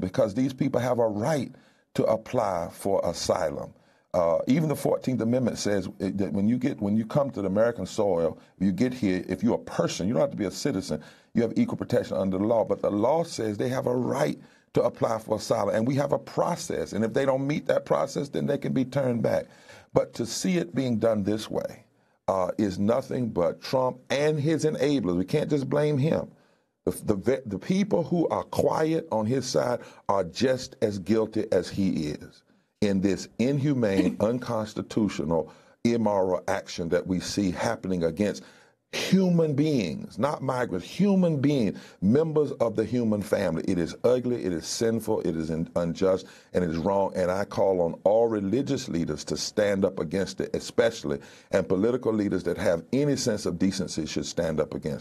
because these people have a right to apply for asylum. Even the 14th Amendment says that when you come to the American soil, you get here, if you're a person, you don't have to be a citizen, you have equal protection under the law. But the law says they have a right to apply for asylum, and we have a process. And if they don't meet that process, then they can be turned back. But to see it being done this way is nothing but Trump and his enablers. We can't just blame him. The people who are quiet on his side are just as guilty as he is in this inhumane, unconstitutional, immoral action that we see happening against human beings, not migrants, human beings, members of the human family. It is ugly, it is sinful, it is unjust, and it is wrong. And I call on all religious leaders to stand up against it, especially, and political leaders that have any sense of decency should stand up against it.